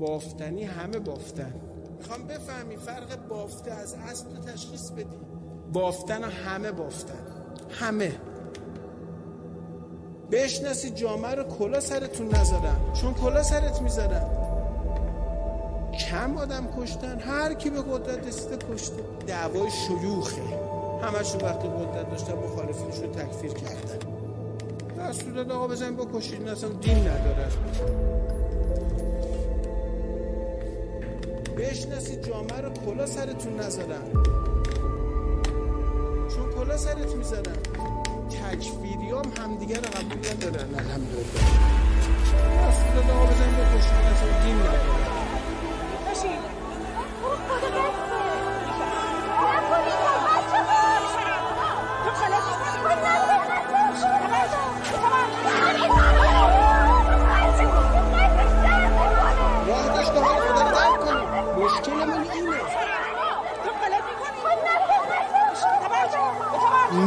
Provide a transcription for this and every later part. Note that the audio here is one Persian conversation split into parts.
بافتنی همه بافتن. میخوام بفهمی فرق بافته از اصل رو تشخیص بدی. بافتن و همه بافتن، همه بشناسی جامعه رو کلا سرتون نذارن، چون کلا سرت میذارن. کم آدم کشتن، هر کی به قدرت رسیده کشته. دعوای شیوخه، همشون وقتی قدرت داشتن مخالفینشون رو تکفیر کردن. دستور داد آقا بزنید بکشید، این اصلا دین نداره. بشناسید جامعه رو کلا سرتون نذارن، چون کلا سرت میذارن. تکفیری هم همدیگه رو قبول ندارن، الحمدلله. دستور داد آقا بزنید بکشید، این اصلا دین نداره.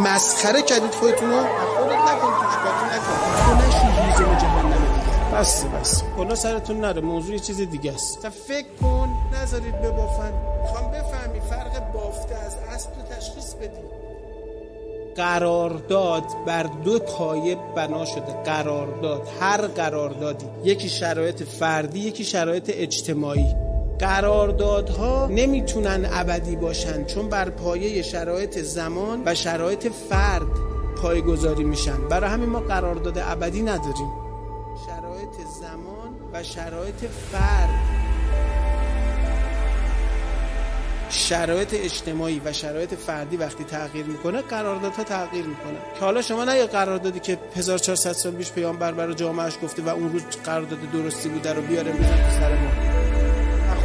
مسخره کردید خودتون رو، خودت نکن، تو چیکار نکن، تو نشی ریزه به جهنم دیگه. بس کلا سرتون نره، موضوع یه چیز دیگه است. فکر کن، نذارید ببافن. میخوام بفهمی فرق بافته از اصل رو تشخیص بدی. قرارداد بر دو پایه بنا شده. قرارداد، هر قراردادی، یکی شرایط فردی، یکی شرایط اجتماعی. قراردادها نمیتونن ابدی باشن، چون بر پایه شرایط زمان و شرایط فرد پایه‌گذاری میشن. برای همین ما قرارداد ابدی نداریم. شرایط زمان و شرایط فرد، شرایط اجتماعی و شرایط فردی وقتی تغییر میکنه، قراردادها تغییر میکنه. که حالا شما نه یه قراردادی که 1400 سال پیش پیامبر برای جامعهش گفته و اون روز قرارداد درستی بوده رو بیاره بزن تو سر ما.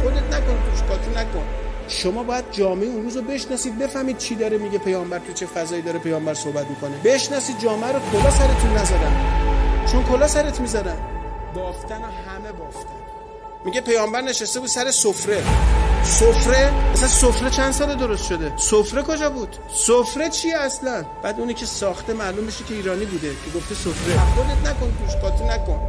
خودت نکن، توشکاتو نکن. شما باید جامعه اون روز رو بشناسید، بفهمید چی داره میگه پیامبر، تو چه فضایی داره پیامبر صحبت میکنه. بشناسید جامعه رو کلا سرتون نذارن، چون کلا سرت میذارن. بافتن و همه بافتن. میگه پیامبر نشسته بود سر سفره. سفره اصلا سفره چند سال درست شده؟ سفره کجا بود؟ سفره چی اصلا؟ بعد اونی که ساخته معلوم میشه که ایرانی بوده که گفته سفره. خودت نکن، توشکاتو نکن.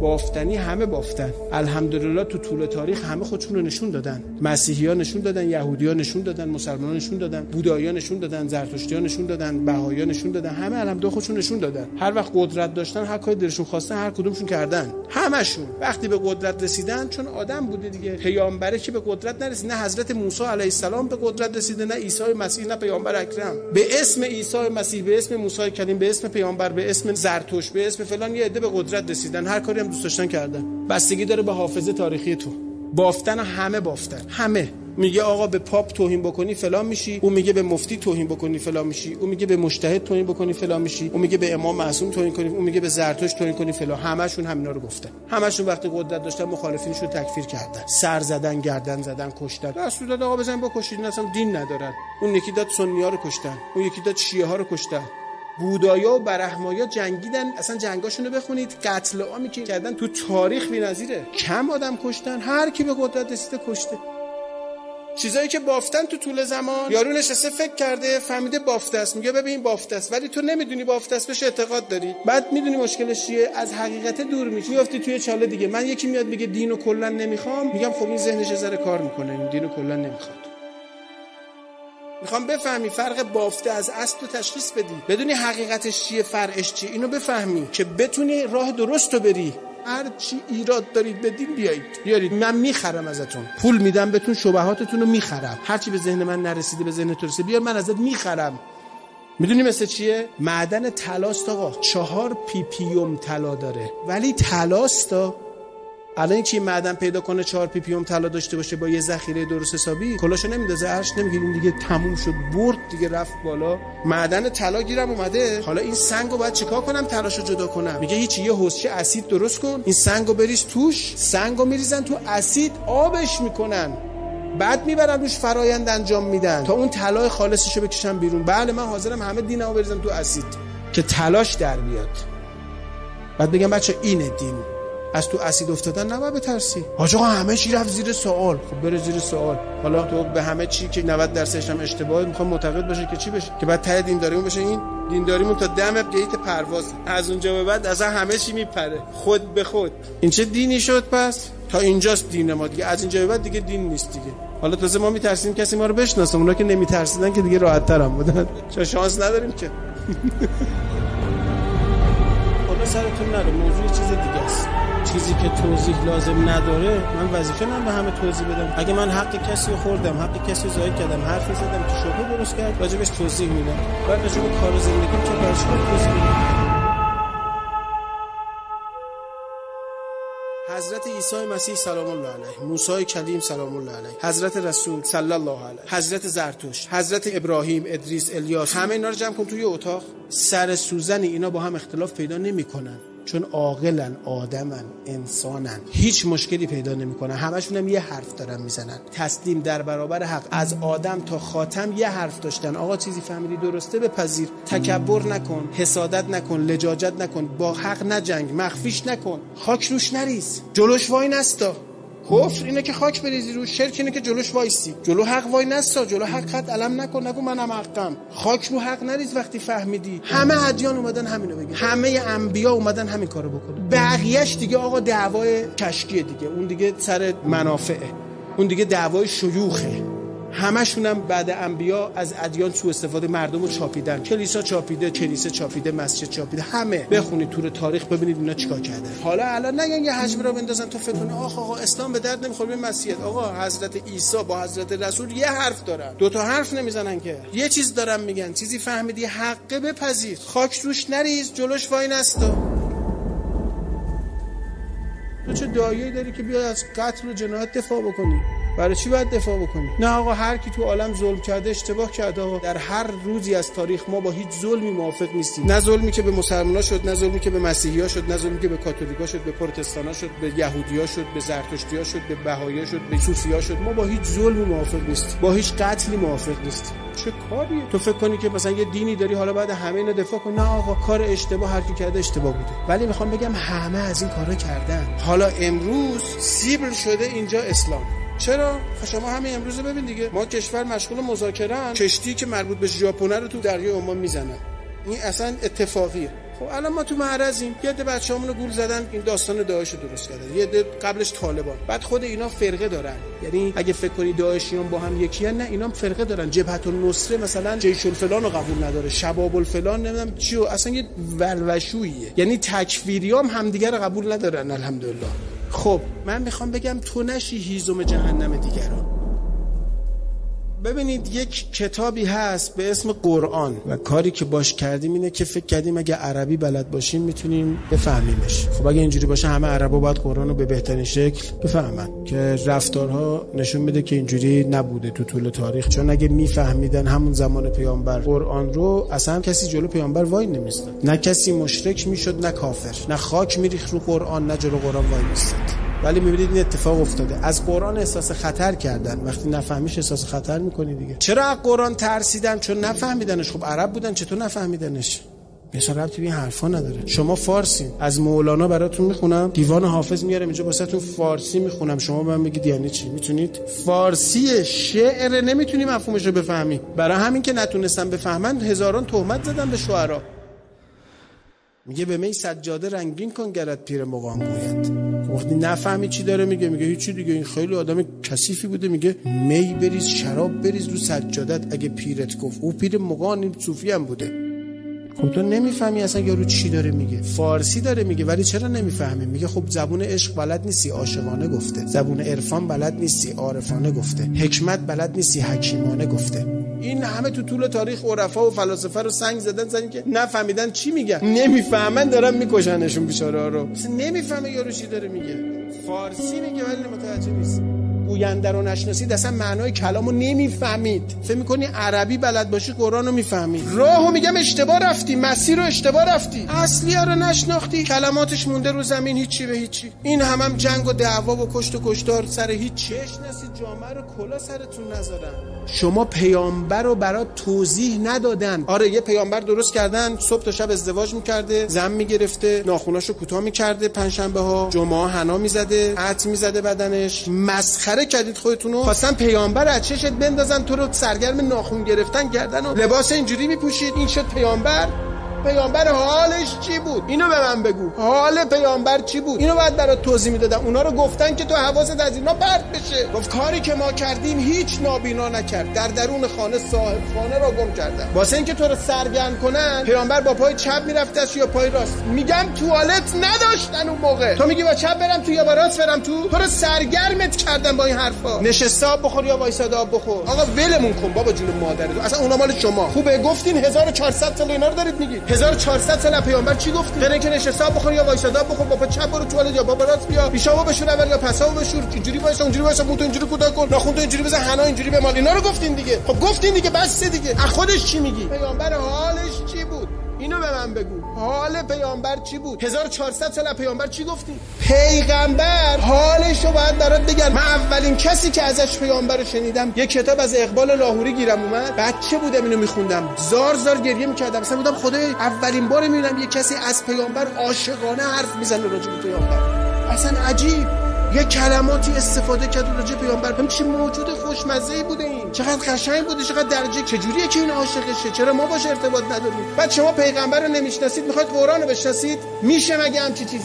بافتنی همه بافتن، الحمدلله. تو طول تاریخ همه خودشون رو نشون دادن. مسیحی ها نشون دادن، یهودی ها نشون دادن، مسلمان ها نشون دادن، بودایی ها نشون دادن، زرتشتی ها نشون دادن، بهایی ها نشون دادن. همه الحمدلله خودشون نشون دادن. هر وقت قدرت داشتن، هر کاری دلشون خواستن، هر کدومشون کردن. همشون وقتی به قدرت رسیدن، چون آدم بوده دیگه. پیامبره که به قدرت نرسید، نه حضرت موسی علیه السلام به قدرت رسیده، نه عیسی مسیح، نه پیامبر اکرم. به اسم عیسی مسیح، به اسم موسی کریم، به اسم پیامبر، به اسم زرتشت، به اسم فلان یه عده به قدرت رسیدن. هر کاری دوست داشتن کردن. بستگی داره به حافظه تاریخی تو. بافتن و همه بافتن، همه. میگه آقا به پاپ توهین بکنی فلان میشی، اون میگه به مفتی توهین بکنی فلان میشی، اون میگه به مجتهد توهین بکنی فلان میشی، اون میگه به امام معصوم توهین کنی، اون میگه به زرتشت توهین کنی فلان. همشون همینا رو گفتن. همشون وقتی قدرت داشتن مخالفینشون تکفیر کردن، سر زدن، گردن زدن، کشتن. دستور داد آقا بزن بکشید، اصلا دین ندارن. اون یکی داد سنی‌ها رو کشتن، اون یکی داد شیعه ها رو کشتن. بودایا و برهمایا جنگیدن، اصلا جنگاشونو بخونید. قتل عامی که کردن تو تاریخ بی‌نظیره. کم آدم کشتن، هر کی به قدرت رسیده کشته. چیزایی که بافتن تو طول زمان، یارو نشسته فکر کرده، فهمیده بافته است، میگه ببین بافته است، ولی تو نمیدونی بافته است، بهش اعتقاد داری. بعد میدونی مشکلش چیه، از حقیقت دور میشی، میافتی توی چاله دیگه. من یکی میاد میگه دینو کلا نمیخوام، میگم خب این ذهنش ذره کار میکنه، این دینو کلا نمیخواد. میخوام بفهمی فرق بافته از اصل رو تشخیص بدی، بدونی حقیقتش چیه، فرعش چیه، اینو بفهمی که بتونی راه درست رو بری. هر چی ایراد دارید بدین بیایید بیارید، من میخرم ازتون، پول میدم بهتون، شبهاتتون رو میخرم. هر چی به ذهن من نرسیده به ذهن تو رسیده، بیار من ازت میخرم. میدونی مثل چیه؟ معدن طلاست آقا، 4 ppm طلا داره، ولی طلاستا. الان کی معدن پیدا کنه 4 ppm طلا داشته باشه با یه ذخیره درست حسابی، کلاشو نمیندازه عرش، نمیگه این دیگه تموم شد، برد دیگه، رفت بالا. معدن طلا گیرم اومده، حالا این سنگو باید چیکار کنم، تراشو جدا کنم. میگه هیچ، یه حوضچه اسید درست کن، این سنگو بریز توش. سنگو میریزن تو اسید، آبش میکنن، بعد میبرن روش فرایند انجام میدن تا اون طلای خالصشو بکشن بیرون. بله من حاضرم همه دینمو بریزم تو اسید که تلاش در بیاد. بعد بگم بچه اینه دین. از تو اسید افتادن نباید بترسی. حاجی همه چی رفت زیر سوال. خب بره زیر سوال. حالا تو به همه چی که 90% هم اشتباهه میخوام معتقد باشه که چی بشه؟ که بعد ته دینداریمون بشه این دینداریمون تا دم گیت پرواز. از اونجا به بعد اصلا همه چی میپره خود به خود. این چه دینی شد پس؟ تا اینجاست دین ما دیگه. از اینجا به بعد دیگه دین نیست دیگه. حالا تازه ما میترسیم کسی ما رو بشناسه. اونا که نمیترسیدن که دیگه راحت ترم بودن. چه شانس نداریم که. حالا سرتون نره موضوع چیز دیگه است. چیزی که توضیح لازم نداره. من وظیفه من به همه توضیح بدم. اگه من حق کسی رو خوردم، حق کسی رو ضایع کردم، حرفی زدم که شبهه درست کرد، راجبش توضیح میدم. باید راجب کار زندگیم که برش توضیح بدم. حضرت عیسی مسیح سلام الله علیه، موسی کلیم سلام الله علیه، حضرت رسول صلی الله علیه، حضرت زرتشت، حضرت ابراهیم، ادریس، الیاس، همه اینا رو جمع کن توی اتاق. سر سوزنی اینا با هم اختلاف پیدا نمی‌کنن چون عاقلن، آدمن، انسانن، هیچ مشکلی پیدا نمی‌کنن. همشون هم یه حرف دارن میزنن، تسلیم در برابر حق. از آدم تا خاتم یه حرف داشتن. آقا چیزی فهمیدی درسته بپذیر، تکبر نکن، حسادت نکن، لجاجت نکن، با حق نجنگ، مخفیش نکن، خاک روش نریز، جلوش وای نستا. کفر اینه که خاک بریزی روش، شرک اینه که جلوش وایسی، جلو حق وای نستا، جلو حق قد علم نکن، نگو منم حقم، خاک رو حق نریز. وقتی فهمیدی همه ادیان اومدن همینو بگن، همه انبیا اومدن همین کارو بکنن. بقیه‌اش دیگه آقا دعوای کشکیه دیگه، اون دیگه سر منافعه، اون دیگه دعوای شیوخه. همشون هم بعد انبیا از ادیان سوء استفاده، مردمو چاپیدن، کلیسا چاپیده، کلیسا چاپیده، مسجد چاپیده، همه. بخونید تو تاریخ ببینید اینا چیکار کردن. حالا الان نگن یه حجم رو بندازن تو فتونه، آخ آقا اسلام به درد نمیخوره به مسیحیت. آقا حضرت عیسی با حضرت رسول یه حرف دارن، دوتا حرف نمیزنن که، یه چیز دارن میگن. چیزی فهمیدی حقه بپذیر، خاک روش نریز، جلوش وای نستا. تو چه دعایی داری که بیای از قتل و جنایت دفاع بکنی؟ برای چی باید دفاع بکنی؟ نه آقا، هر کی تو عالم ظلم کرده اشتباه کرده آقا. در هر روزی از تاریخ ما با هیچ ظلمی موافق نیستیم. نه ظلمی که به مسلمان‌ها شد، نه ظلمی که به مسیحی‌ها شد، نه ظلمی که به کاتولیک‌ها شد، به پروتستان‌ها شد، به یهودی‌ها شد، به زرتشتی‌ها شد، به بهایی‌ها شد، به صوفی‌ها شد. ما با هیچ ظلمی موافق نیستیم، با هیچ قتلی موافق نیستیم. چه کاریه؟ تو فکر کنی که مثلا یه دینی داری حالا بعد همه اینا دفاع کنی؟ نه آقا، کار اشتباه هر کی کرده اشتباه بوده. ولی میخوام بگم همه از این کارا کردن. حالا امروز سیبل شده اینجا اسلام. چرا؟ شما همین امروز ببین دیگه، ما کشور مشغول مذاکرهن، کشتی که مربوط به ژاپنه رو تو دریای عمان میزنن. این اصلا اتفاقیه. خب الان ما تو معرضیم، یه عده بچه‌هامون رو گول زدن، این داستان داعش رو درست کردن، یه عده قبلش طالبان، بعد خود اینا فرقه دارن. یعنی اگه فکر کنی داعشیان با هم یکی ان، نه اینا هم فرقه دارن. جبهت النصره مثلا جیش الفلان رو قبول نداره، شباب الفلان نمیدونم چی، اصلا یه ولوشوییه. یعنی تکفیریام هم همدیگه رو قبول ندارن. الحمدلله. خب من میخوام بگم تو نشی هیزم جهنم دیگران. ببینید یک کتابی هست به اسم قرآن و کاری که باش کردیم اینه که فکر کردیم اگه عربی بلد باشیم میتونیم بفهمیمش. خب اگه اینجوری باشه همه عربا باید قرآن رو به بهترین شکل بفهمن، که رفتارها نشون میده که اینجوری نبوده تو طول تاریخ. چون اگه میفهمیدن همون زمان پیامبر قرآن رو، اصلا کسی جلو پیامبر وای نمیستاد، نه کسی مشرک میشد، نه کافر، نه خاک میریخت رو قرآن، نه جلو قرآن وای میستاد. ولی می‌بینید این اتفاق افتاده. از قرآن احساس خطر کردن، وقتی نفهمیش احساس خطر می‌کنی دیگه. چرا از قرآن ترسیدن؟ چون نفهمیدنش. خب عرب بودن چطور نفهمیدنش؟ بیشتر ربطی به این حرفا نداره. شما فارسین، از مولانا براتون میخونم، دیوان حافظ میارم اینجا واسهتون، فارسی میخونم، شما به من بگید یعنی چی. میتونید؟ فارسی شعر نمیتونی مفهومش رو بفهمی. برای همین که نتونستم بفهمن هزاران تهمت زدن به شعرا. میگه به می سجاده رنگین کن گرت پیر مقام گوید. وقتی نفهمی چی داره میگه، میگه هیچی دیگه، این خیلی آدم کثیفی بوده. میگه می بریز، شراب بریز رو سجادت اگه پیرت گفت. او پیر مغان، این صوفی هم بوده. خب تو نمیفهمی اصلا یارو چی داره میگه. فارسی داره میگه ولی چرا نمیفهمی؟ میگه خب زبون عشق بلد نیستی، عاشقانه گفته. زبون عرفان بلد نیستی، عارفانه گفته. حکمت بلد نیستی، حکیمانه گفته. این همه تو طول تاریخ عرفا و فلاسفه رو سنگ زدن که نفهمیدن چی میگن. نمیفهمن دارن میکشنشون بیچاره ها رو. نمیفهمه یارو چی داره میگه. فارسی میگه ولی متوجه نیست. گوینده رو نشناسید اصلا معنای کلامو نمیفهمید. فکر می‌کنی عربی بلد باشی قرآنو میفهمی. راهو میگم اشتباه رفتی، مسیرو اشتباه رفتی، اصلی‌ها رو نشناختی، کلماتش مونده رو زمین هیچی به هیچی. این هم جنگ و دعوا و کشت و کشتار سر هیچ. نشناسید جامعه رو کلا سرتون نذارن. شما پیامبر رو برات توضیح ندادن. آره یه پیامبر درست کردن صبح تا شب ازدواج می‌کرده، زن می‌گرفته، ناخوناشو کوتاه می‌کرده، پنجشنبه‌ها جمعه حنا می‌زده، عطر می‌زده بدنش. مسخره کردید خودتونو. خواستن پیامبر از چشت بندازن تو رو سرگرم ناخون گرفتن کردن و لباس اینجوری می‌پوشید. این شد پیامبر؟ پیامبر حالش چی بود؟ اینو به من بگو. حال پیامبر چی بود؟ اینو بعد برات توضیح میدادن. اونا رو گفتن که تو حواست از اینا پرت بشه. گفت کاری که ما کردیم هیچ نابینا نکرد. در درون خانه صاحب خانه را گم کردن. واسه اینکه تو رو سرگرم کنن، پیامبر با پای چپ میرفتش یا پای راست؟ میگم توالت نداشتن اون موقع. تو میگی با چپ برم تو یا با راست برم تو؟ تو رو سرگرمت کردن با این حرفا. نشسته آب بخور یا وایساده آب بخور. آقا ولمون کن بابا جون مادرتو. اصلا اونا مال شما. خوبه گفتین 1400 سال اینا رو دارید میگید. 1400 سال پیامبر چی گفت؟ غیر اینکه نشسته آب بخور یا وایساده آب بخور، بابا چپ برو توالت یا بابا راست بیا، پیشاو بشور اول یا پساو بشور، اینجوری وایسا اونجوری وایسا، مون تو اینجوری کوتاه کن، ناخن تو اینجوری بزن، حنا اینجوری بمال. اینا رو گفتین دیگه. خب گفتین دیگه، بس دیگه. از خودش چی میگی؟ پیامبر حالش چی بود؟ اینو به من بگو. حال پیامبر چی بود؟ 1400 سال پیامبر چی گفتی؟ پیغمبر حالش رو باید برات بگم. من اولین کسی که ازش پیامبر رو شنیدم، یک کتاب از اقبال لاهوری گیرم اومد. بچه بودم اینو میخوندم، زار زار گریه میکردم. مثلا بودم خدای اولین بار میبینم یک کسی از پیامبر عاشقانه حرف میزنه راجع به پیامبر. اصلا عجیب. یه کلماتی استفاده کرد راجع پیامبر. ببین چه موجود خوشمزه‌ای بوده این. چقدر قشنگ بوده، چقدر درجه. چجوریه که این عاشقشه؟ چرا ما باش ارتباط نداریم؟ بعد شما پیغمبر رو نمیشناسید، میخواید قرآن رو بشناسید؟ میشه مگه همچی چیزی؟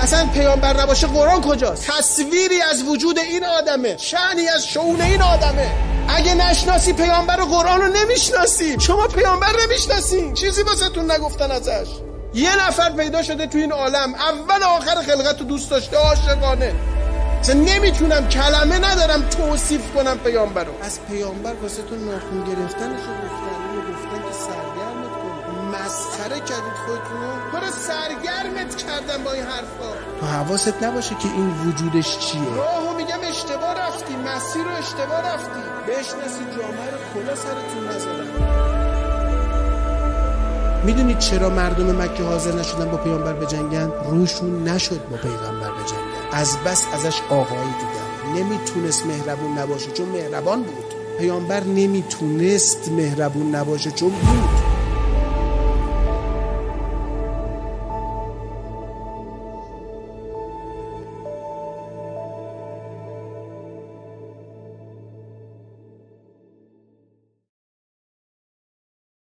اصلا پیامبر نباشه قرآن کجاست؟ تصویری از وجود این آدمه، شأنی از شؤون این آدمه. اگه نشناسی پیامبر و قرآن رو نمیشناسی. شما پیامبر نمیشناسین، چیزی واسهتون نگفتن ازش. یه نفر پیدا شده تو این عالم، اول آخر خلقت رو دوست داشته، عاشقانه. اصلا نمیتونم، کلمه ندارم توصیف کنم پیامبر رو. از پیامبر واسه تو ناخون گرفتنش رو گفتن که سرگرمت کنم. مسخره کردید خودتون رو. برو سرگرمت کردم با این حرفا. تو حواست نباشه که این وجودش چیه. راهو میگم اشتباه رفتی، مسیر رو اشتباه رفتی. بشناسی جامعه رو کلا سرتون نذارن. میدونید چرا مردم مکه حاضر نشدن با پیامبر بجنگن؟ روشون نشد با پیامبر بجنگن. از بس ازش آقایی دیدن. نمیتونست مهربون نباشه چون مهربان بود. پیامبر نمیتونست مهربون نباشه چون بود.